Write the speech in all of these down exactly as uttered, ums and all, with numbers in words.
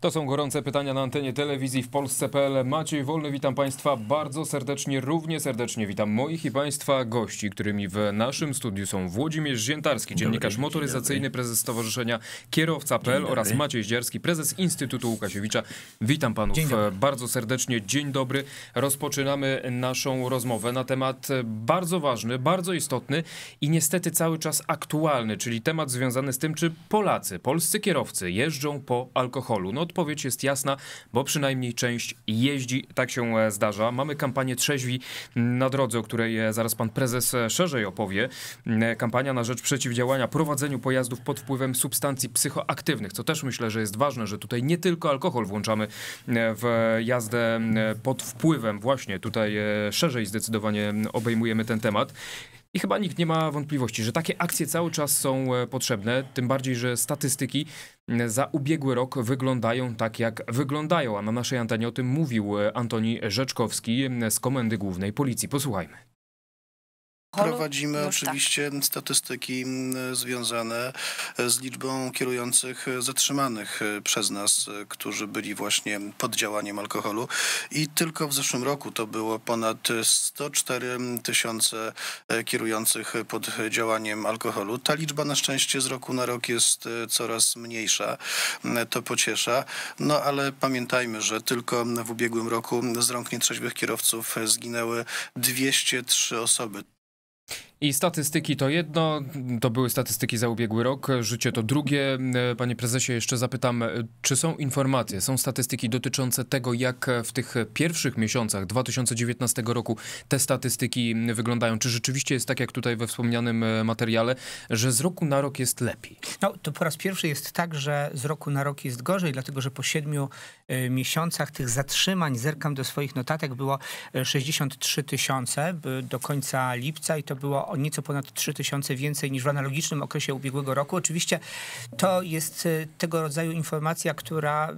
To są gorące pytania na antenie telewizji w Polsce kropka p l. Maciej Wolny, witam Państwa bardzo serdecznie, równie serdecznie witam moich i Państwa gości, którymi w naszym studiu są Włodzimierz Ziętarski, dziennikarz motoryzacyjny, prezes Stowarzyszenia kierowca kropka p l oraz Maciej Zdziarski, prezes Instytutu Łukasiewicza. Witam Panów bardzo serdecznie, dzień dobry. Rozpoczynamy naszą rozmowę na temat bardzo ważny, bardzo istotny i niestety cały czas aktualny, czyli temat związany z tym, czy Polacy, polscy kierowcy jeżdżą po alkoholu. No odpowiedź jest jasna, bo przynajmniej część jeździ, tak się zdarza. Mamy kampanię Trzeźwi na drodze, o której zaraz pan prezes szerzej opowie. Kampania na rzecz przeciwdziałania prowadzeniu pojazdów pod wpływem substancji psychoaktywnych, co też myślę, że jest ważne, że tutaj nie tylko alkohol włączamy w jazdę pod wpływem. Właśnie tutaj szerzej zdecydowanie obejmujemy ten temat. I chyba nikt nie ma wątpliwości, że takie akcje cały czas są potrzebne, tym bardziej, że statystyki za ubiegły rok wyglądają tak, jak wyglądają. A na naszej antenie o tym mówił Antoni Rzeczkowski z Komendy Głównej Policji. Posłuchajmy. Prowadzimy no, oczywiście tak. statystyki związane z liczbą kierujących zatrzymanych przez nas, którzy byli właśnie pod działaniem alkoholu i tylko w zeszłym roku to było ponad sto cztery tysiące kierujących pod działaniem alkoholu. Ta liczba na szczęście z roku na rok jest coraz mniejsza, to pociesza, no ale pamiętajmy, że tylko w ubiegłym roku z rąk nietrzeźwych kierowców zginęły dwieście trzy osoby. I statystyki to jedno, to były statystyki za ubiegły rok, życie to drugie. Panie prezesie, jeszcze zapytam, czy są informacje, są statystyki dotyczące tego, jak w tych pierwszych miesiącach dwa tysiące dziewiętnastego roku te statystyki wyglądają? Czy rzeczywiście jest tak, jak tutaj we wspomnianym materiale, że z roku na rok jest lepiej? No, to po raz pierwszy jest tak, że z roku na rok jest gorzej, dlatego że po siedmiu miesiącach tych zatrzymań, zerkam do swoich notatek, było sześćdziesiąt trzy tysiące do końca lipca i to było o nieco ponad trzy tysiące więcej niż w analogicznym okresie ubiegłego roku. Oczywiście to jest tego rodzaju informacja, która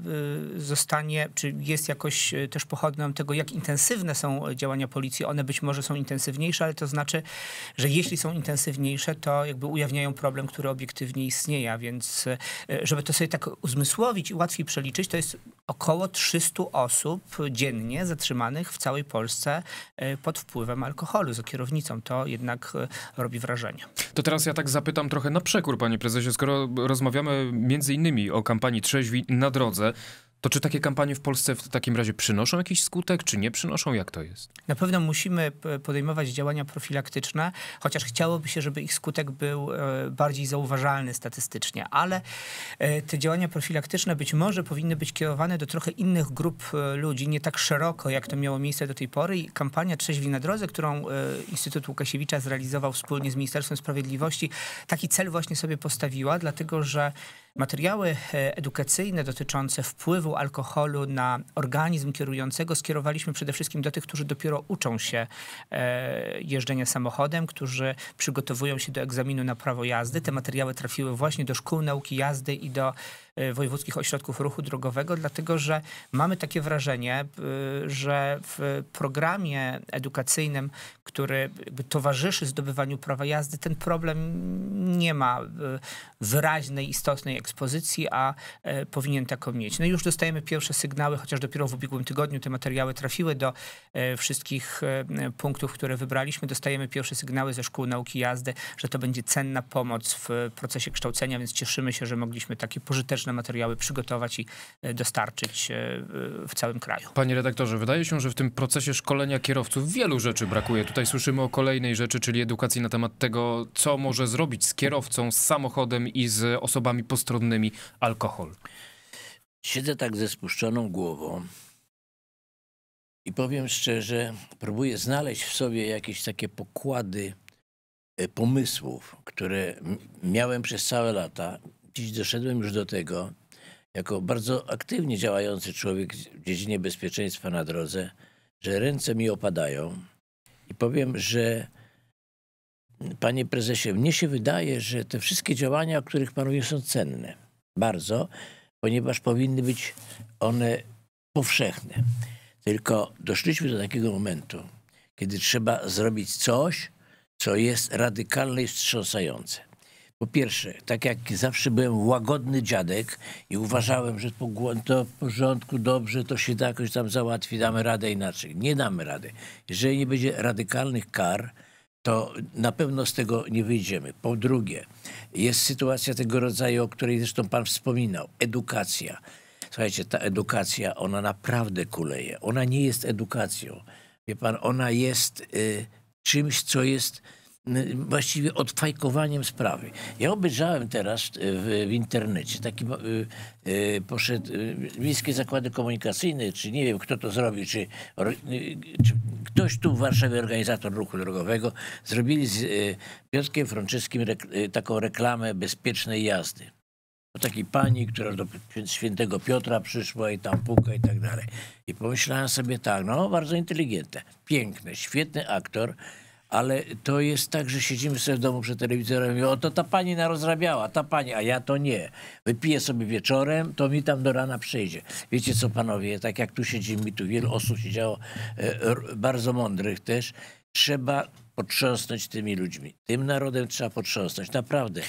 zostanie, czy jest jakoś też pochodną tego, jak intensywne są działania policji. One być może są intensywniejsze, ale to znaczy, że jeśli są intensywniejsze, to jakby ujawniają problem, który obiektywnie istnieje. A więc żeby to sobie tak uzmysłowić i łatwiej przeliczyć, to jest około trzystu osób dziennie zatrzymanych w całej Polsce pod wpływem alkoholu za kierownicą. To jednak robi wrażenie. To teraz ja tak zapytam trochę na przekór, panie prezesie, skoro rozmawiamy między innymi o kampanii Trzeźwi na drodze, to czy takie kampanie w Polsce w takim razie przynoszą jakiś skutek, czy nie przynoszą? Jak to jest? Na pewno musimy podejmować działania profilaktyczne, chociaż chciałoby się, żeby ich skutek był bardziej zauważalny statystycznie, ale te działania profilaktyczne być może powinny być kierowane do trochę innych grup ludzi, nie tak szeroko, jak to miało miejsce do tej pory. I kampania Trzeźwi na drodze, którą Instytut Łukasiewicza zrealizował wspólnie z Ministerstwem Sprawiedliwości, taki cel właśnie sobie postawiła, dlatego że materiały edukacyjne dotyczące wpływu alkoholu na organizm kierującego skierowaliśmy przede wszystkim do tych, którzy dopiero uczą się jeżdżenia samochodem, którzy przygotowują się do egzaminu na prawo jazdy. Te materiały trafiły właśnie do szkół nauki jazdy i do wojewódzkich ośrodków ruchu drogowego, dlatego że mamy takie wrażenie, że w programie edukacyjnym, który towarzyszy zdobywaniu prawa jazdy, ten problem nie ma wyraźnej, istotnej ekspozycji, a powinien taką mieć. No już dostajemy pierwsze sygnały, chociaż dopiero w ubiegłym tygodniu te materiały trafiły do wszystkich punktów, które wybraliśmy. Dostajemy pierwsze sygnały ze szkół nauki jazdy, że to będzie cenna pomoc w procesie kształcenia, więc cieszymy się, że mogliśmy takie pożyteczne materiały przygotować i dostarczyć w całym kraju. Panie redaktorze, wydaje się, że w tym procesie szkolenia kierowców wielu rzeczy brakuje. Tutaj słyszymy o kolejnej rzeczy, czyli edukacji na temat tego, co może zrobić z kierowcą, z samochodem i z osobami postronnymi alkohol. Siedzę tak ze spuszczoną głową i powiem szczerze, próbuję znaleźć w sobie jakieś takie pokłady pomysłów, które miałem przez całe lata. Dziś doszedłem już do tego, jako bardzo aktywnie działający człowiek w dziedzinie bezpieczeństwa na drodze, że ręce mi opadają i powiem, że panie prezesie, mnie się wydaje, że te wszystkie działania, o których pan mówi, są cenne. Bardzo, ponieważ powinny być one powszechne. Tylko doszliśmy do takiego momentu, kiedy trzeba zrobić coś, co jest radykalne i wstrząsające. Po pierwsze, tak jak zawsze byłem łagodny dziadek i uważałem, że to w porządku, dobrze, to się jakoś tam załatwi, damy radę inaczej. Nie damy rady. Jeżeli nie będzie radykalnych kar, to na pewno z tego nie wyjdziemy. Po drugie, jest sytuacja tego rodzaju, o której zresztą pan wspominał. Edukacja. Słuchajcie, ta edukacja, ona naprawdę kuleje. Ona nie jest edukacją. Wie pan, ona jest y, czymś, co jest właściwie odfajkowaniem sprawy. Ja obejrzałem teraz w, w internecie, taki y, y, poszedł y, Miejskie Zakłady Komunikacyjne, czy nie wiem kto to zrobił, czy, y, czy ktoś tu w Warszawie, organizator ruchu drogowego, zrobili z y, Piotrkiem Franczyskim re, y, taką reklamę bezpiecznej jazdy. O takiej pani, która do świętego Piotra przyszła i tam puka i tak dalej. I pomyślałem sobie tak, no bardzo inteligentne, piękne, świetny aktor, ale to jest tak, że siedzimy sobie w domu przed telewizorem i o, to ta pani narozrabiała, ta pani, a ja to nie. Wypiję sobie wieczorem, to mi tam do rana przyjdzie. Wiecie co, panowie, tak jak tu siedzimy, tu wiele osób siedziało, e, bardzo mądrych też, trzeba potrząsnąć tymi ludźmi. Tym narodem trzeba potrząsnąć, naprawdę.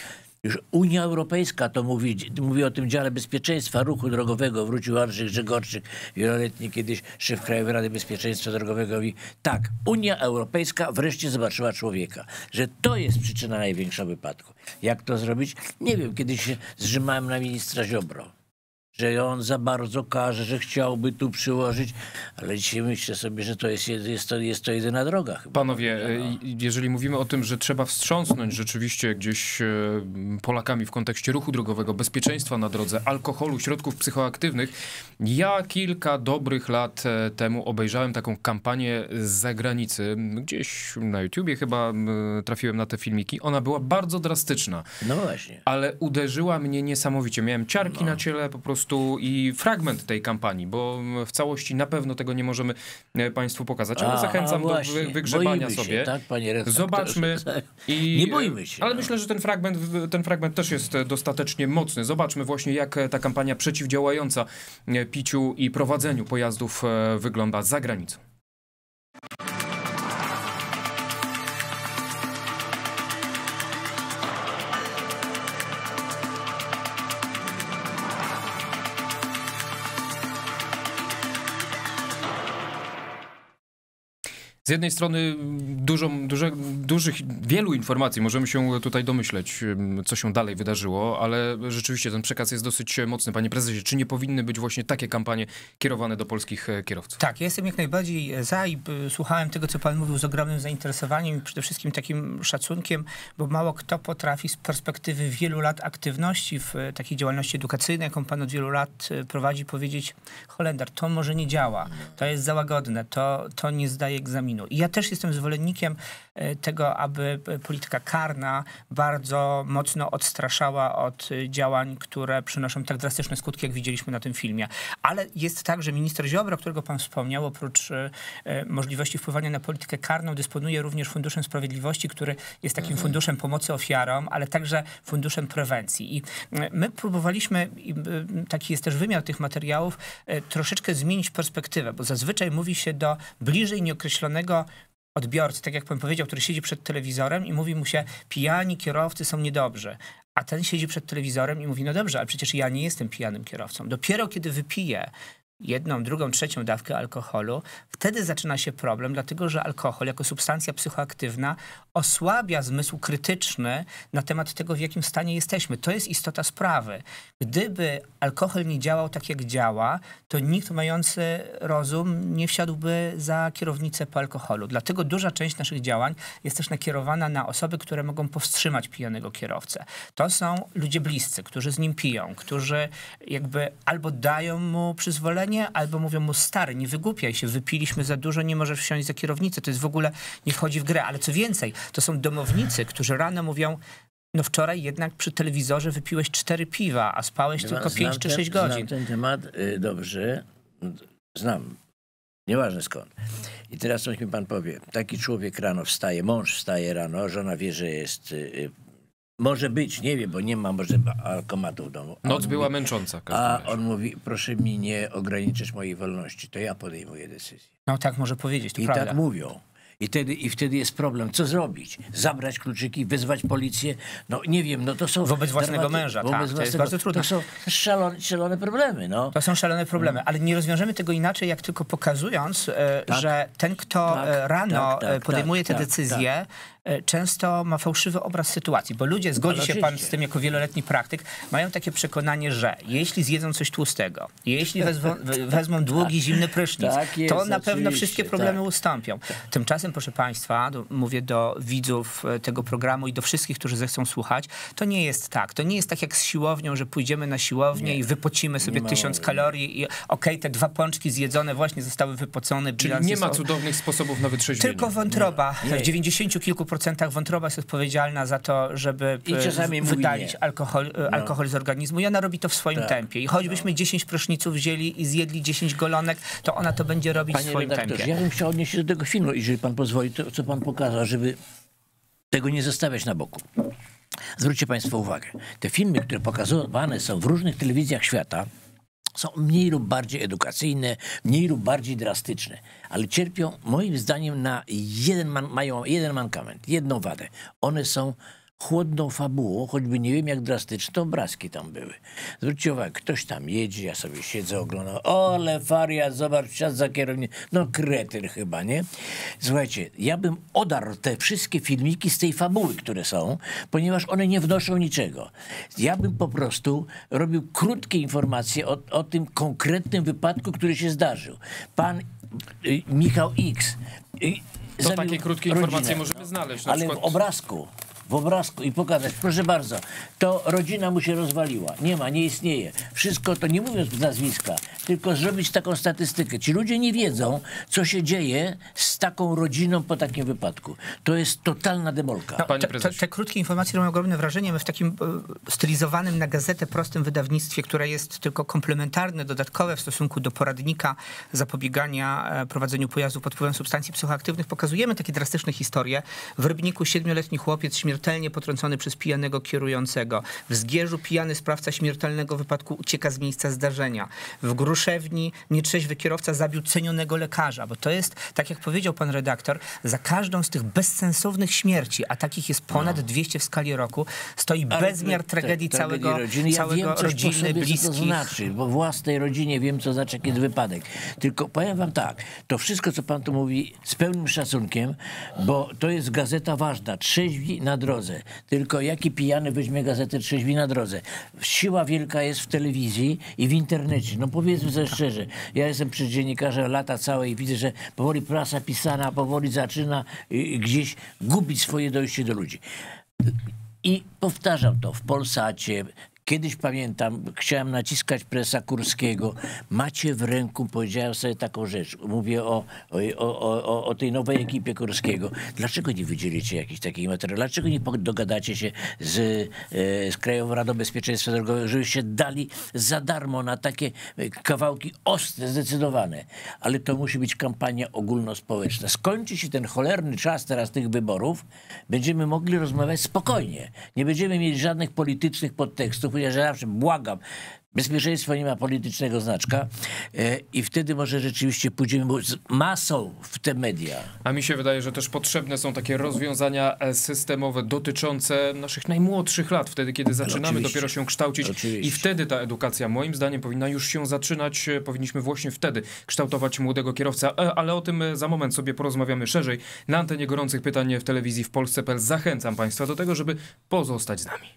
Już Unia Europejska to mówi, mówi o tym dziale bezpieczeństwa ruchu drogowego. Wrócił Andrzej Grzegorczyk, wieloletni kiedyś szef Krajowej Rady Bezpieczeństwa Drogowego. I tak, Unia Europejska wreszcie zobaczyła człowieka, że to jest przyczyna największa wypadku. Jak to zrobić? Nie wiem, kiedyś się zrzymałem na ministra Ziobro, że on za bardzo każe, że chciałby tu przyłożyć, ale dzisiaj myślę sobie, że to jest, jest, to, jest to jedyna droga chyba. Panowie, no. Jeżeli mówimy o tym, że trzeba wstrząsnąć rzeczywiście gdzieś Polakami w kontekście ruchu drogowego, bezpieczeństwa na drodze, alkoholu, środków psychoaktywnych, ja kilka dobrych lat temu obejrzałem taką kampanię z zagranicy, gdzieś na YouTubie chyba trafiłem na te filmiki, ona była bardzo drastyczna. No właśnie. Ale uderzyła mnie niesamowicie, miałem ciarki no. na ciele po prostu. I fragment tej kampanii, bo w całości na pewno tego nie możemy państwu pokazać, ale zachęcam a, a do wygrzebania się, sobie. Tak, panie redaktorze. Zobaczmy. I, nie boimy się. Ale no. myślę, że ten fragment, ten fragment też jest dostatecznie mocny. Zobaczmy właśnie, jak ta kampania przeciwdziałająca piciu i prowadzeniu pojazdów wygląda za granicą. Z jednej strony dużo, duże, dużych, wielu informacji możemy się tutaj domyśleć, co się dalej wydarzyło, ale rzeczywiście ten przekaz jest dosyć mocny. Panie prezesie, czy nie powinny być właśnie takie kampanie kierowane do polskich kierowców? Tak, ja jestem jak najbardziej za i słuchałem tego, co pan mówił, z ogromnym zainteresowaniem i przede wszystkim takim szacunkiem, bo mało kto potrafi z perspektywy wielu lat aktywności w takiej działalności edukacyjnej, jaką pan od wielu lat prowadzi, powiedzieć: Holender, to może nie działa, to jest za łagodne, to, to nie zdaje egzaminu. I ja też jestem zwolennikiem tego, aby polityka karna bardzo mocno odstraszała od działań, które przynoszą tak drastyczne skutki, jak widzieliśmy na tym filmie. Ale jest tak, że minister Ziobro, którego pan wspomniał, oprócz możliwości wpływania na politykę karną, dysponuje również Funduszem Sprawiedliwości, który jest takim funduszem pomocy ofiarom, ale także funduszem prewencji. I my próbowaliśmy, i taki jest też wymiar tych materiałów, troszeczkę zmienić perspektywę, bo zazwyczaj mówi się do bliżej nieokreślonego odbiorcy, tak jak pan powiedział, który siedzi przed telewizorem i mówi mu się: pijani kierowcy są niedobrzy. A ten siedzi przed telewizorem i mówi: no dobrze, ale przecież ja nie jestem pijanym kierowcą. Dopiero kiedy wypije jedną, drugą, trzecią dawkę alkoholu, wtedy zaczyna się problem, dlatego że alkohol jako substancja psychoaktywna osłabia zmysł krytyczny na temat tego, w jakim stanie jesteśmy. To jest istota sprawy. Gdyby alkohol nie działał tak, jak działa, to nikt mający rozum nie wsiadłby za kierownicę po alkoholu. Dlatego duża część naszych działań jest też nakierowana na osoby, które mogą powstrzymać pijanego kierowcę. To są ludzie bliscy, którzy z nim piją, którzy jakby albo dają mu przyzwolenie, albo mówią mu: stary, nie wygłupiaj się, wypiliśmy za dużo, nie możesz wsiąść za kierownicę, to jest w ogóle, nie wchodzi w grę. Ale co więcej, to są domownicy, którzy rano mówią: no wczoraj jednak przy telewizorze wypiłeś cztery piwa, a spałeś tylko pięć czy sześć godzin. Znam ten temat dobrze, znam, nieważne skąd. I teraz coś mi pan powie, taki człowiek rano wstaje, mąż wstaje rano, żona wie, że jest... Może być, nie wiem, bo nie ma może alkomatu w domu. A noc była mówi, męcząca. A razie. On mówi: proszę mi nie ograniczyć mojej wolności, to ja podejmuję decyzję. No tak może powiedzieć, to I prawda. tak mówią. I wtedy, I wtedy jest problem, co zrobić? Zabrać kluczyki, wezwać policję? No nie wiem, no to są... Wobec własnego dramaty, męża, wobec tak, własnego, to jest bardzo trudne. To są szalone, szalone problemy, no. To są szalone problemy, ale nie rozwiążemy tego inaczej, jak tylko pokazując, tak, że ten, kto tak, rano tak, tak, podejmuje tak, te decyzje, tak, tak. często ma fałszywy obraz sytuacji, bo ludzie, zgodzi się pan z tym jako wieloletni praktyk, mają takie przekonanie, że jeśli zjedzą coś tłustego, jeśli wezmą, wezmą długi, zimny prysznic, tak jest, to na pewno wszystkie problemy tak. ustąpią. Tymczasem, proszę państwa, do, mówię do widzów tego programu i do wszystkich, którzy zechcą słuchać, to nie jest tak. To nie jest tak jak z siłownią, że pójdziemy na siłownię nie, i wypocimy sobie tysiąc kalorii i okej, okay, te dwa pączki zjedzone właśnie zostały wypocone. Czyli nie ma cudownych sposobów na wytrzeźwienie. Tylko wątroba nie. w dziewięćdziesięciu kilku procentach wątroba jest odpowiedzialna za to, żeby wydalić alkohol, alkohol no. z organizmu i ona robi to w swoim tak. tempie. I choćbyśmy no. dziesięć pryszniców wzięli i zjedli dziesięć golonek, to ona to będzie robić Panie w swoim tempie. Ja bym chciał odnieść się do tego filmu, jeżeli pan pozwoli, to co pan pokazał, żeby tego nie zostawiać na boku. Zwróćcie państwo uwagę. Te filmy, które pokazywane są w różnych telewizjach świata, są mniej lub bardziej edukacyjne, mniej lub bardziej drastyczne, ale cierpią moim zdaniem na jeden, man, mają jeden mankament, jedną wadę. One są chłodną fabułą, choćby nie wiem jak drastyczne obrazki tam były. Zwróćcie uwagę, ktoś tam jedzie, ja sobie siedzę, oglądam, ole faria, zobacz, siadł za kierownicą, no kretyn chyba, nie? Słuchajcie, ja bym odarł te wszystkie filmiki z tej fabuły, które są, ponieważ one nie wnoszą niczego. Ja bym po prostu robił krótkie informacje o, o tym konkretnym wypadku, który się zdarzył. Pan y, Michał X. Y, to takie krótkie rodzinę, informacje możemy znaleźć. Na ale przykład... w obrazku. w obrazku i pokazać, proszę bardzo, to rodzina mu się rozwaliła, nie ma, nie istnieje. Wszystko to, nie mówiąc nazwiska, tylko zrobić taką statystykę. Ci ludzie nie wiedzą, co się dzieje z taką rodziną po takim wypadku. To jest totalna demolka. No, Panie Prezesie. Te, te krótkie informacje robią ogromne wrażenie. My w takim e, stylizowanym na gazetę prostym wydawnictwie, które jest tylko komplementarne, dodatkowe w stosunku do poradnika zapobiegania e, prowadzeniu pojazdu pod wpływem substancji psychoaktywnych, pokazujemy takie drastyczne historie. W Rybniku siedmioletni chłopiec śmierci śmiertelnie potrącony przez pijanego kierującego. W Zgierzu pijany sprawca śmiertelnego wypadku ucieka z miejsca zdarzenia. W Gruszewni nietrzeźwy kierowca zabił cenionego lekarza, bo to jest, tak jak powiedział pan redaktor, za każdą z tych bezsensownych śmierci, a takich jest ponad no. dwieście w skali roku, stoi ale bezmiar tragedii te, całego rodziny, ja całego wiem, rodziny bliskich. To znaczy, bo własnej rodzinie wiem, co znaczy, jak jest wypadek. Tylko powiem wam tak, to wszystko, co pan tu mówi, z pełnym szacunkiem, bo to jest gazeta ważna, Trzeźwi na drodze. Tylko jaki pijany weźmie gazetę Trzeźwi na drodze? Siła wielka jest w telewizji i w internecie. No powiedzmy sobie szczerze, ja jestem przez dziennikarza lata całe i widzę, że powoli prasa pisana, powoli zaczyna gdzieś gubić swoje dojście do ludzi. I powtarzam to w Polsacie. Kiedyś pamiętam, chciałem naciskać presa Kurskiego. Macie w ręku, powiedziałem sobie taką rzecz. Mówię o, o, o, o tej nowej ekipie Kurskiego. Dlaczego nie wydzielicie jakichś takich materiałów? Dlaczego nie dogadacie się z, z Krajową Radą Bezpieczeństwa Drogowego, żebyście dali za darmo na takie kawałki ostre, zdecydowane? Ale to musi być kampania ogólnospołeczna. Skończy się ten cholerny czas teraz tych wyborów. Będziemy mogli rozmawiać spokojnie. Nie będziemy mieli żadnych politycznych podtekstów. Ja zawsze błagam, bezpieczeństwo nie ma politycznego znaczka e, i wtedy może rzeczywiście pójdziemy z masą w te media. A mi się wydaje, że też potrzebne są takie rozwiązania systemowe dotyczące naszych najmłodszych lat, wtedy kiedy zaczynamy Oczywiście. dopiero się kształcić Oczywiście. i wtedy ta edukacja moim zdaniem powinna już się zaczynać, powinniśmy właśnie wtedy kształtować młodego kierowcę, ale o tym za moment sobie porozmawiamy szerzej. Na antenie gorących pytań w telewizji w Polsce kropka pe el zachęcam państwa do tego, żeby pozostać z nami.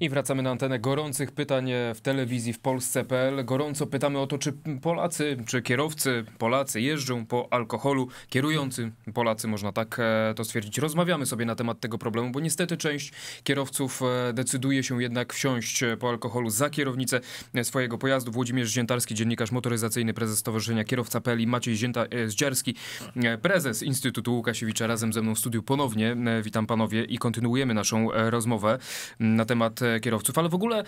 I wracamy na antenę gorących pytań w telewizji w Polsce kropka pe el. Gorąco pytamy o to, czy Polacy, czy kierowcy Polacy jeżdżą po alkoholu, kierujący Polacy, można tak to stwierdzić. Rozmawiamy sobie na temat tego problemu, bo niestety część kierowców decyduje się jednak wsiąść po alkoholu za kierownicę swojego pojazdu. Włodzimierz Ziętarski, dziennikarz motoryzacyjny, prezes Stowarzyszenia kierowca kropka pe el i Maciej Zdziarski, prezes Instytutu Łukasiewicza, razem ze mną w studiu ponownie. Witam panowie i kontynuujemy naszą rozmowę na temat kierowców, ale w ogóle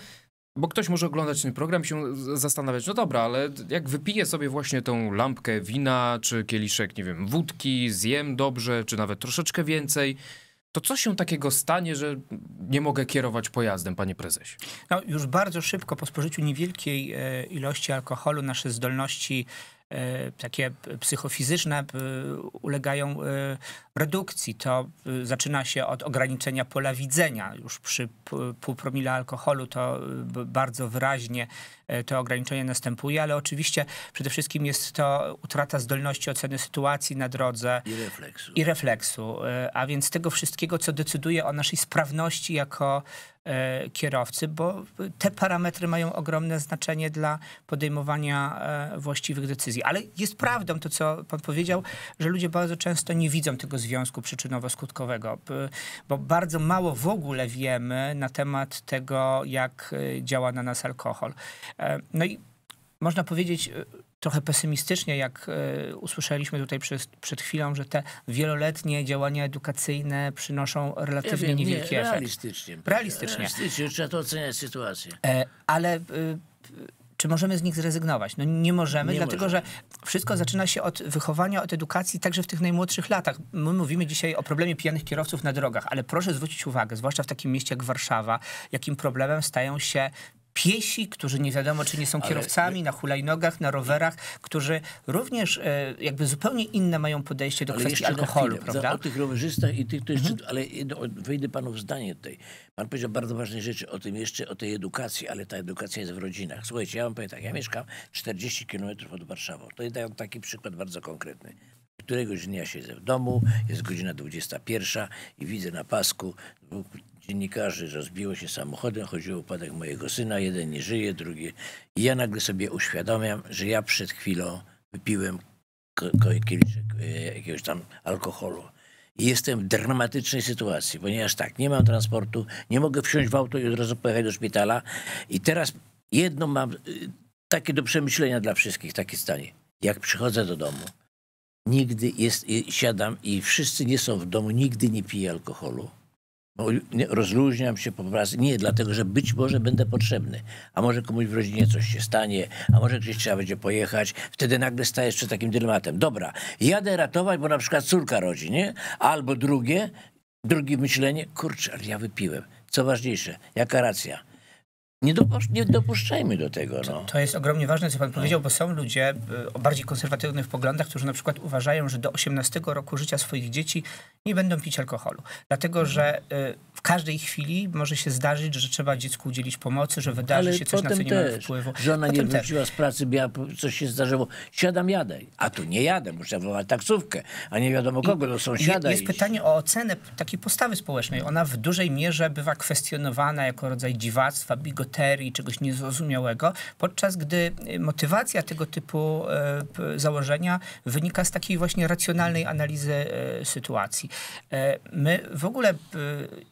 Bo ktoś może oglądać ten program i się zastanawiać, no dobra, ale jak wypiję sobie właśnie tą lampkę wina, czy kieliszek, nie wiem, wódki, zjem dobrze, czy nawet troszeczkę więcej, to co się takiego stanie, że nie mogę kierować pojazdem, panie prezesie? No, już bardzo szybko po spożyciu niewielkiej ilości alkoholu nasze zdolności takie psychofizyczne ulegają redukcji. To zaczyna się od ograniczenia pola widzenia. Już przy pół promila alkoholu to bardzo wyraźnie to ograniczenie następuje, ale oczywiście przede wszystkim jest to utrata zdolności oceny sytuacji na drodze i refleksu. I refleksu. A więc tego wszystkiego, co decyduje o naszej sprawności jako kierowcy, bo te parametry mają ogromne znaczenie dla podejmowania właściwych decyzji. Ale jest prawdą to, co pan powiedział, że ludzie bardzo często nie widzą tego związku przyczynowo-skutkowego, bo bardzo mało w ogóle wiemy na temat tego, jak działa na nas alkohol. No i można powiedzieć trochę pesymistycznie, jak usłyszeliśmy tutaj przez, przed chwilą, że te wieloletnie działania edukacyjne przynoszą relatywnie ja wiem, niewielki nie, efekt. Realistycznie. Realistycznie. Realistycznie. Trzeba to oceniać sytuację. Ale czy możemy z nich zrezygnować? No nie możemy, nie dlatego możemy. Że wszystko zaczyna się od wychowania, od edukacji, także w tych najmłodszych latach. My mówimy dzisiaj o problemie pijanych kierowców na drogach, ale proszę zwrócić uwagę, zwłaszcza w takim mieście jak Warszawa, jakim problemem stają się piesi, którzy nie wiadomo, czy nie są kierowcami, ale na hulajnogach, na rowerach, którzy również jakby zupełnie inne mają podejście do kwestii alkoholu, prawda? O tych rowerzystach i tych, to jeszcze, mhm. ale wejdę panu w zdanie tutaj. Pan powiedział bardzo ważne rzeczy o tym jeszcze, o tej edukacji, ale ta edukacja jest w rodzinach. Słuchajcie, ja wam powiem tak, ja mieszkam czterdzieści kilometrów od Warszawy. To dam taki przykład bardzo konkretny. Któregoś dnia siedzę w domu, jest godzina dwudziesta pierwsza i widzę na pasku dziennikarzy, rozbiło się samochodem, chodziło o upadek mojego syna, jeden nie żyje, drugi... I ja nagle sobie uświadamiam, że ja przed chwilą wypiłem kieliszek jakiegoś tam alkoholu. I jestem w dramatycznej sytuacji, ponieważ tak, nie mam transportu, nie mogę wsiąść w auto i od razu pojechać do szpitala. I teraz jedno mam takie do przemyślenia dla wszystkich, takie stanie. Jak przychodzę do domu, nigdy jest, siadam i wszyscy nie są w domu, nigdy nie piję alkoholu. Rozluźniam się po prostu, nie dlatego, że być może będę potrzebny, a może komuś w rodzinie coś się stanie, a może gdzieś trzeba będzie pojechać, wtedy nagle stajesz przed takim dylematem. Dobra, jadę ratować, bo na przykład córka rodzi, nie? Albo drugie, drugie myślenie, kurczę, ale ja wypiłem. Co ważniejsze, jaka racja? Nie, dopusz nie dopuszczajmy do tego. No. To, to jest ogromnie ważne, co pan powiedział, bo są ludzie o bardziej konserwatywnych poglądach, którzy na przykład uważają, że do osiemnastego roku życia swoich dzieci nie będą pić alkoholu. Dlatego, że w każdej chwili może się zdarzyć, że trzeba dziecku udzielić pomocy, że wydarzy ale się coś, na co nie ma wpływu. Żona potem nie wróciła też z pracy, coś się zdarzyło. Siadam, jadę. A tu nie jadę, muszę wołać taksówkę, a nie wiadomo kogo, do sąsiada. Jest iść. Pytanie o ocenę takiej postawy społecznej. Ona w dużej mierze bywa kwestionowana jako rodzaj dziwactwa, bigotu, czegoś niezrozumiałego, podczas gdy motywacja tego typu założenia wynika z takiej właśnie racjonalnej analizy sytuacji. My w ogóle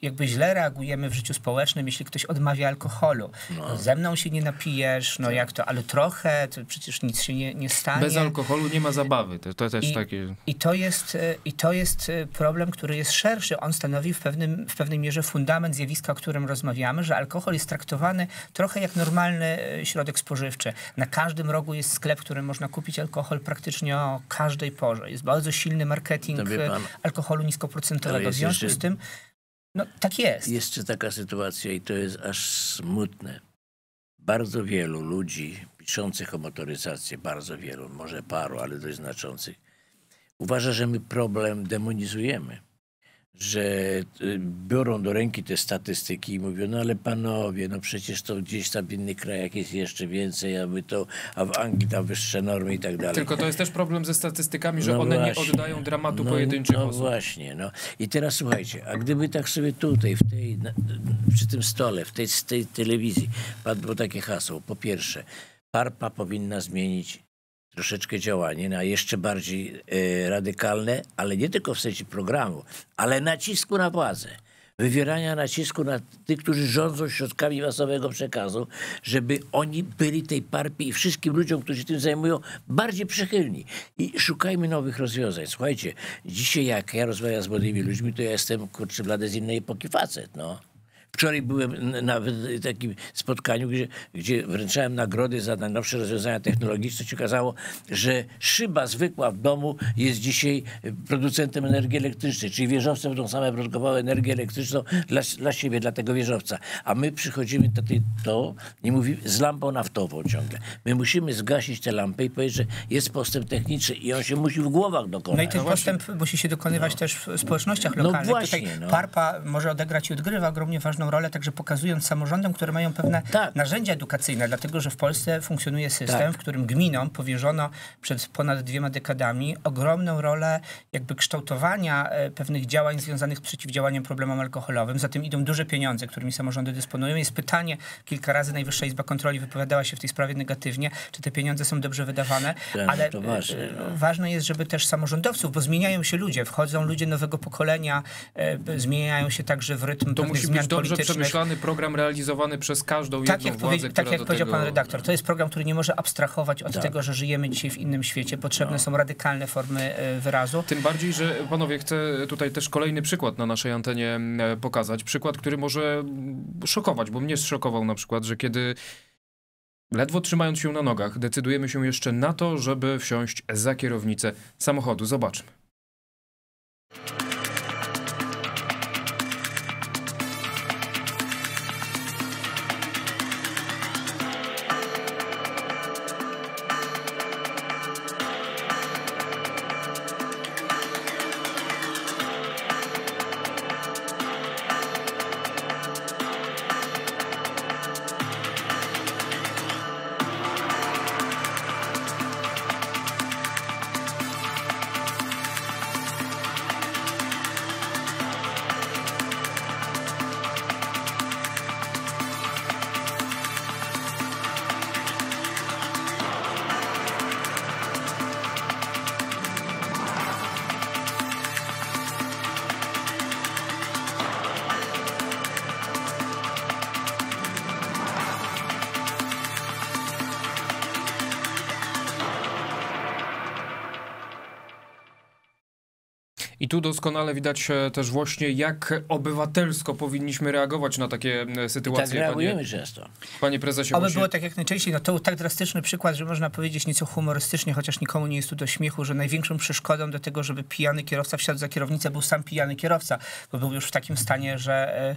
jakby źle reagujemy w życiu społecznym, jeśli ktoś odmawia alkoholu. No. Ze mną się nie napijesz, no jak to, ale trochę, to przecież nic się nie, nie stanie. Bez alkoholu nie ma zabawy. To, to też I, takie... i, to jest, I to jest problem, który jest szerszy. On stanowi w, pewnym, w pewnej mierze fundament zjawiska, o którym rozmawiamy, że alkohol jest traktowany trochę jak normalny środek spożywczy. Na każdym rogu jest sklep, w którym można kupić alkohol praktycznie o każdej porze. Jest bardzo silny marketing alkoholu niskoprocentowego. W związku z tym, no tak jest. Jeszcze taka sytuacja i to jest aż smutne. Bardzo wielu ludzi piszących o motoryzacji, bardzo wielu, może paru, ale dość znaczących, uważa, że my problem demonizujemy. Że biorą do ręki te statystyki i mówią, no ale panowie, no przecież to gdzieś tam w innych krajach jest jeszcze więcej, a, my to, a w Anglii tam wyższe normy i tak dalej. Tylko to jest też problem ze statystykami, że no one właśnie nie oddają dramatu no, pojedynczych no osób. No właśnie, no. I teraz słuchajcie, a gdyby tak sobie tutaj, w tej, na, przy tym stole, w tej, tej telewizji padło takie hasło, po pierwsze, P A R P A powinna zmienić troszeczkę działanie na jeszcze bardziej e, radykalne, ale nie tylko w sensie programu, ale nacisku na władzę. Wywierania nacisku na tych, którzy rządzą środkami masowego przekazu, żeby oni byli tej parpie i wszystkim ludziom, którzy tym zajmują, bardziej przychylni. I szukajmy nowych rozwiązań. Słuchajcie, dzisiaj jak ja rozmawiam z młodymi ludźmi, to ja jestem, kurczę, blady z innej epoki facet, no. Wczoraj byłem nawet w takim spotkaniu, gdzie, gdzie wręczałem nagrody za najnowsze rozwiązania technologiczne. Się okazało, że szyba zwykła w domu jest dzisiaj producentem energii elektrycznej, czyli wieżowce będą same produkowały energię elektryczną dla, dla siebie, dla tego wieżowca. A my przychodzimy do tej, to, nie mówimy, z lampą naftową ciągle. My musimy zgasić te lampy i powiedzieć, że jest postęp techniczny i on się musi w głowach dokonać. No i ten no postęp właśnie. musi się dokonywać no. też w społecznościach lokalnych. No właśnie, Tutaj no. PARPA może odegrać i odgrywa ogromnie ważną rolę, także pokazując samorządom, które mają pewne tak. narzędzia edukacyjne, dlatego że w Polsce funkcjonuje system, tak. w którym gminom powierzono przed ponad dwiema dekadami ogromną rolę jakby kształtowania pewnych działań związanych z przeciwdziałaniem problemom alkoholowym. Za tym idą duże pieniądze, którymi samorządy dysponują. Jest pytanie, kilka razy Najwyższa Izba Kontroli wypowiadała się w tej sprawie negatywnie, czy te pieniądze są dobrze wydawane, tak, ale ważne, no. ważne jest, żeby też samorządowców, bo zmieniają się ludzie, wchodzą ludzie nowego pokolenia, e, zmieniają się także w rytm pewnych zmian politycznych. To musi być dobrze przemyślany program realizowany przez każdą tak jedną jak władzę, Tak jak powiedział tego... pan redaktor, to jest program, który nie może abstrahować od tak. tego, że żyjemy dzisiaj w innym świecie. Potrzebne no. są radykalne formy wyrazu. Tym bardziej, że panowie, chcę tutaj też kolejny przykład na naszej antenie pokazać. Przykład, który może szokować, bo mnie zszokował na przykład, że kiedy ledwo trzymając się na nogach, decydujemy się jeszcze na to, żeby wsiąść za kierownicę samochodu. Zobaczmy. I tu doskonale widać też właśnie, jak obywatelsko powinniśmy reagować na takie sytuacje. I tak reagujemy często. Panie prezesie. Aby właśnie... było tak jak najczęściej. No to był tak drastyczny przykład, że można powiedzieć nieco humorystycznie, chociaż nikomu nie jest tu do śmiechu, że największą przeszkodą do tego, żeby pijany kierowca wsiadł za kierownicę, był sam pijany kierowca, bo był już w takim stanie, że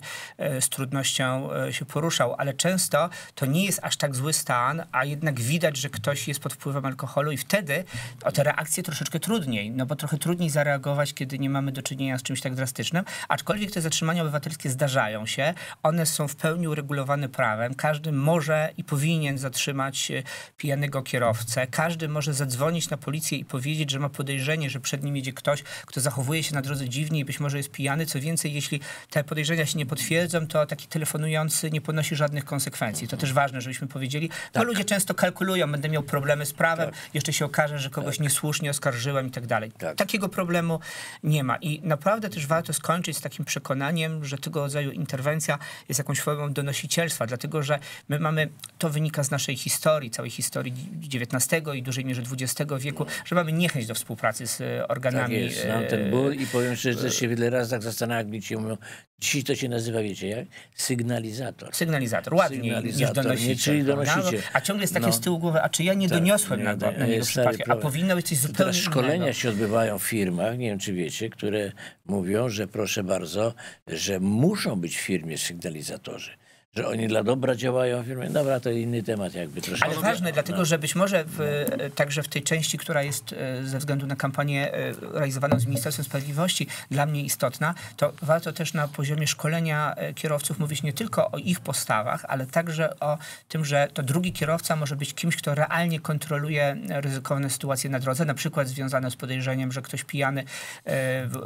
z trudnością się poruszał. Ale często to nie jest aż tak zły stan, a jednak widać, że ktoś jest pod wpływem alkoholu i wtedy o te reakcje troszeczkę trudniej, no bo trochę trudniej zareagować, kiedy nie mamy do czynienia z czymś tak drastycznym, aczkolwiek te zatrzymania obywatelskie zdarzają się, one są w pełni uregulowane prawem, każdy może i powinien zatrzymać pijanego kierowcę, każdy może zadzwonić na policję i powiedzieć, że ma podejrzenie, że przed nim jedzie ktoś, kto zachowuje się na drodze dziwnie i być może jest pijany, co więcej, jeśli te podejrzenia się nie potwierdzą, to taki telefonujący nie ponosi żadnych konsekwencji, to też ważne, żebyśmy powiedzieli, bo ludzie często kalkulują, będę miał problemy z prawem, tak. jeszcze się okaże, że kogoś tak. niesłusznie oskarżyłem i tak dalej. Takiego problemu nie ma. I naprawdę też warto skończyć z takim przekonaniem, że tego rodzaju interwencja jest jakąś formą donosicielstwa, dlatego że my mamy, to wynika z naszej historii, całej historii dziewiętnastego i dużej mierze dwudziestego wieku, że mamy niechęć do współpracy z organami. Tak jest, mam ten ból i powiem szczerze, że się wiele razy tak zastanawiam, jak się mówią, dzisiaj to się nazywa, wiecie jak? Sygnalizator. Sygnalizator, ładniej Sygnalizator, niż donosiciel. Nie, czyli donosiciel. A ciągle jest takie no. z tyłu głowy, a czy ja nie tak, doniosłem nie, na, na niego przypadki, a powinno być coś zupełnie innego. Szkolenia się odbywają w firmach, nie wiem czy wiecie, które mówią, że proszę bardzo, że muszą być w firmie sygnalizatorzy. Że oni dla dobra działają w firmie. Dobra, to inny temat jakby troszkę. Ale ważne, no, dlatego, no. że być może w, także w tej części, która jest ze względu na kampanię realizowaną z Ministerstwem Sprawiedliwości dla mnie istotna, to warto też na poziomie szkolenia kierowców mówić nie tylko o ich postawach, ale także o tym, że to drugi kierowca może być kimś, kto realnie kontroluje ryzykowne sytuacje na drodze, na przykład związane z podejrzeniem, że ktoś pijany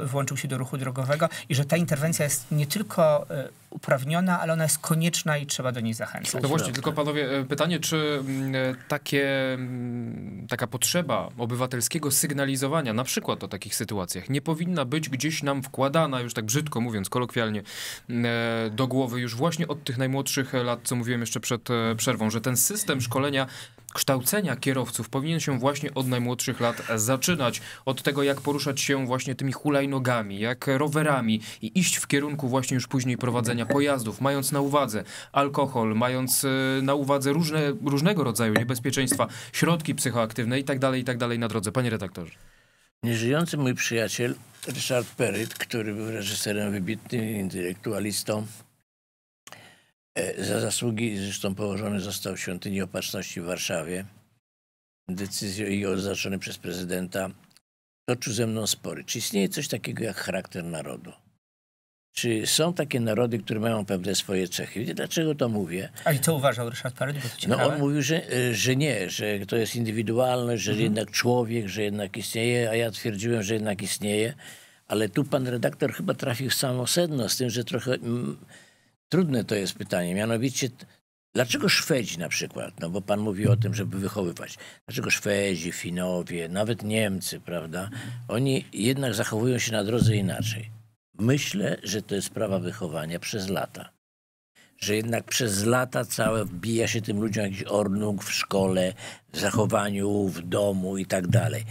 włączył się do ruchu drogowego i że ta interwencja jest nie tylko uprawniona, ale ona jest konieczna i trzeba do niej zachęcać. No właśnie, tylko panowie, pytanie, czy takie, taka potrzeba obywatelskiego sygnalizowania, na przykład o takich sytuacjach, nie powinna być gdzieś nam wkładana, już tak brzydko mówiąc, kolokwialnie, do głowy już właśnie od tych najmłodszych lat, co mówiłem jeszcze przed przerwą, że ten system szkolenia kształcenia kierowców powinien się właśnie od najmłodszych lat zaczynać. Od tego, jak poruszać się właśnie tymi hulajnogami, jak rowerami i iść w kierunku właśnie już później prowadzenia pojazdów, mając na uwadze alkohol, mając na uwadze różne, różnego rodzaju niebezpieczeństwa, środki psychoaktywne i tak dalej, i tak dalej na drodze. Panie redaktorze. Nieżyjący mój przyjaciel Ryszard Peryt, który był reżyserem wybitnym, intelektualistą, za zasługi zresztą położony został w Świątyni Opatrzności w Warszawie. Decyzją jej oznaczony przez prezydenta toczył ze mną spory. Czy istnieje coś takiego jak charakter narodu? Czy są takie narody, które mają pewne swoje cechy? Wiecie, dlaczego to mówię? A i co uważał Ryszard Peryt? No on mówił, że, że nie, że to jest indywidualność, że mhm. jednak człowiek, że jednak istnieje, a ja twierdziłem, że jednak istnieje. Ale tu pan redaktor chyba trafił w samo sedno, z tym, że trochę mm, trudne to jest pytanie. Mianowicie, dlaczego Szwedzi na przykład, no bo pan mówi o tym, żeby wychowywać. Dlaczego Szwedzi, Finowie, nawet Niemcy, prawda? Oni jednak zachowują się na drodze inaczej. Myślę, że to jest sprawa wychowania przez lata. Że jednak przez lata całe wbija się tym ludziom jakiś ornuk w szkole, w zachowaniu, w domu i tak dalej.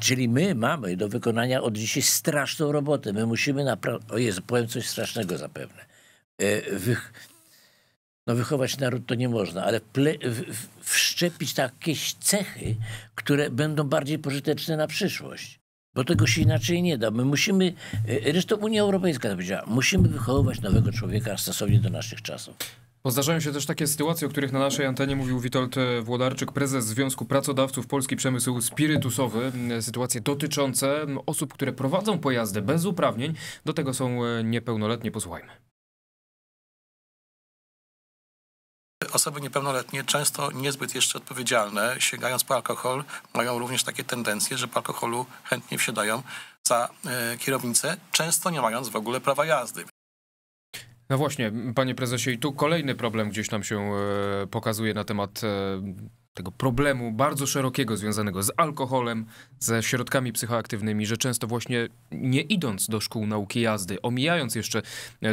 Czyli my mamy do wykonania od dzisiaj straszną robotę. My musimy naprawdę... O Jezu, powiem coś strasznego zapewne. Wy... No wychować naród to nie można, ale ple... wszczepić takie cechy, które będą bardziej pożyteczne na przyszłość. Bo tego się inaczej nie da. My musimy, zresztą Unia Europejska to powiedziała, musimy wychowywać nowego człowieka stosownie do naszych czasów. Bo zdarzają się też takie sytuacje, o których na naszej antenie mówił Witold Włodarczyk, prezes Związku Pracodawców Polski Przemysłu Spirytusowy. Sytuacje dotyczące osób, które prowadzą pojazdy bez uprawnień. Do tego są niepełnoletnie. Posłuchajmy. Osoby niepełnoletnie, często niezbyt jeszcze odpowiedzialne, sięgając po alkohol, mają również takie tendencje, że po alkoholu chętnie wsiadają za kierownicę, często nie mając w ogóle prawa jazdy. No właśnie, panie prezesie, i tu kolejny problem gdzieś nam się pokazuje na temat tego problemu bardzo szerokiego związanego z alkoholem, ze środkami psychoaktywnymi, że często właśnie nie idąc do szkół nauki jazdy, omijając jeszcze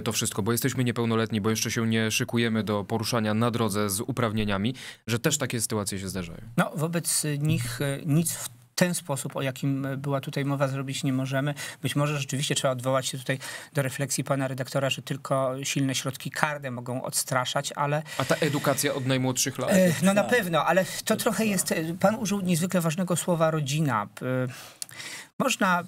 to wszystko, bo jesteśmy niepełnoletni, bo jeszcze się nie szykujemy do poruszania na drodze z uprawnieniami, że też takie sytuacje się zdarzają. No wobec nich nic w ten sposób, o jakim była tutaj mowa, zrobić nie możemy. Być może rzeczywiście trzeba odwołać się tutaj do refleksji pana redaktora, że tylko silne środki karne mogą odstraszać, ale... A ta edukacja od najmłodszych lat? No na pewno, ale to trochę jest... Pan użył niezwykle ważnego słowa rodzina. Można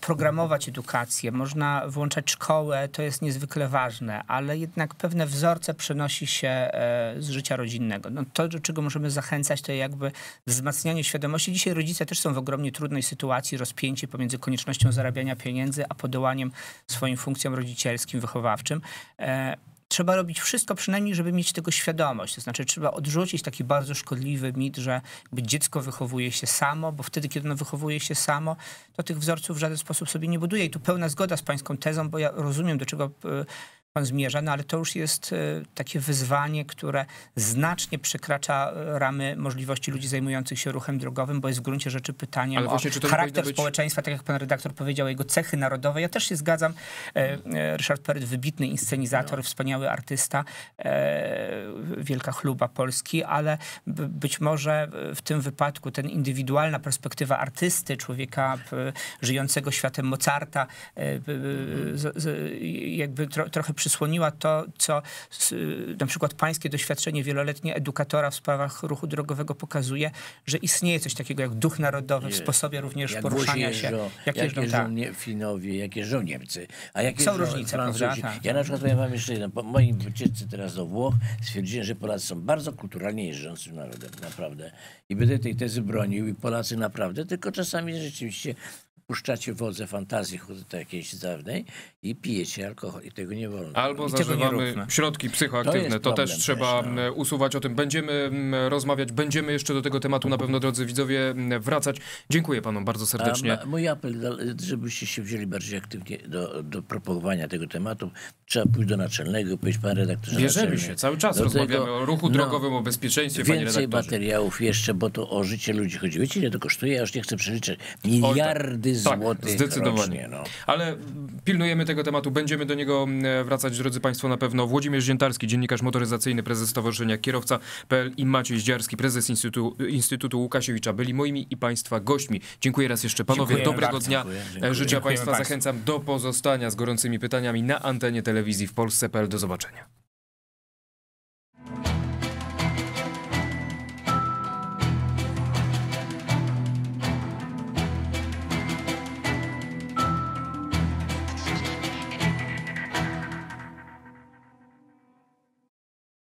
programować edukację, można włączać szkołę, to jest niezwykle ważne, ale jednak pewne wzorce przenosi się z życia rodzinnego. No to, do czego możemy zachęcać, to jakby wzmacnianie świadomości. Dzisiaj rodzice też są w ogromnie trudnej sytuacji, rozpięci pomiędzy koniecznością zarabiania pieniędzy, a podołaniem swoim funkcjom rodzicielskim, wychowawczym. Trzeba robić wszystko przynajmniej, żeby mieć tego świadomość. To znaczy trzeba odrzucić taki bardzo szkodliwy mit, że jakby dziecko wychowuje się samo, bo wtedy, kiedy ono wychowuje się samo, to tych wzorców w żaden sposób sobie nie buduje. I tu pełna zgoda z pańską tezą, bo ja rozumiem, do czego pan zmierza, no ale to już jest takie wyzwanie, które znacznie przekracza ramy możliwości ludzi zajmujących się ruchem drogowym, bo jest w gruncie rzeczy pytaniem ale właśnie, o charakter być... społeczeństwa, tak jak pan redaktor powiedział, jego cechy narodowe. Ja też się zgadzam. Ryszard Peryt, wybitny inscenizator, no. wspaniały artysta, wielka chluba Polski, ale być może w tym wypadku ten indywidualna perspektywa artysty, człowieka żyjącego światem Mozarta, jakby tro, trochę przysłoniła to, co na przykład pańskie doświadczenie wieloletnie edukatora w sprawach ruchu drogowego pokazuje, że istnieje coś takiego jak duch narodowy w sposobie również jak poruszania jeżdżą, się. Jak jeżdżą, jak jeżdżą tak. Finowie, jak jeżdżą Niemcy. A jak są różnice, Francuzi. Tak. Ja na przykład powiem wam jeszcze jedno. Po mojej wycieczce teraz do Włoch stwierdziłem, że Polacy są bardzo kulturalnie jeżdżącym narodem, naprawdę. I będę tej tezy bronił i Polacy naprawdę, tylko czasami rzeczywiście puszczacie wodze fantazji jakiejś dawnej i pijecie alkohol. I tego nie wolno. Albo zażywamy środki psychoaktywne. To, to też trzeba też, no. usuwać. O tym będziemy rozmawiać. Będziemy jeszcze do tego tematu na pewno, drodzy widzowie, wracać. Dziękuję panom bardzo serdecznie. A mój apel, żebyście się wzięli bardziej aktywnie do, do propagowania tego tematu. Trzeba pójść do naczelnego i powiedzieć, pan redaktorze... Bierzemy się. Cały czas do rozmawiamy tego, o ruchu no, drogowym, o bezpieczeństwie, panie redaktorze. Więcej materiałów jeszcze, bo to o życie ludzi chodzi. Wiecie, ile to kosztuje? Ja już nie chcę przeliczać. Miliardy tak, złotych zdecydowanie. Rocznie, no. Ale pilnujemy tego tematu, będziemy do niego wracać, drodzy państwo, na pewno. Włodzimierz Ziętarski, dziennikarz motoryzacyjny, prezes stowarzyszenia kierowca kropka p l i Maciej Zdziarski, prezes Instytutu, Instytutu Łukasiewicza byli moimi i państwa gośćmi. Dziękuję raz jeszcze, panowie. Dziękujemy Dobrego bardzo, dnia dziękuję, dziękuję. Życia dziękujemy państwa. Zachęcam do pozostania z gorącymi pytaniami na antenie telewizji w Polsce kropka p l. Do zobaczenia.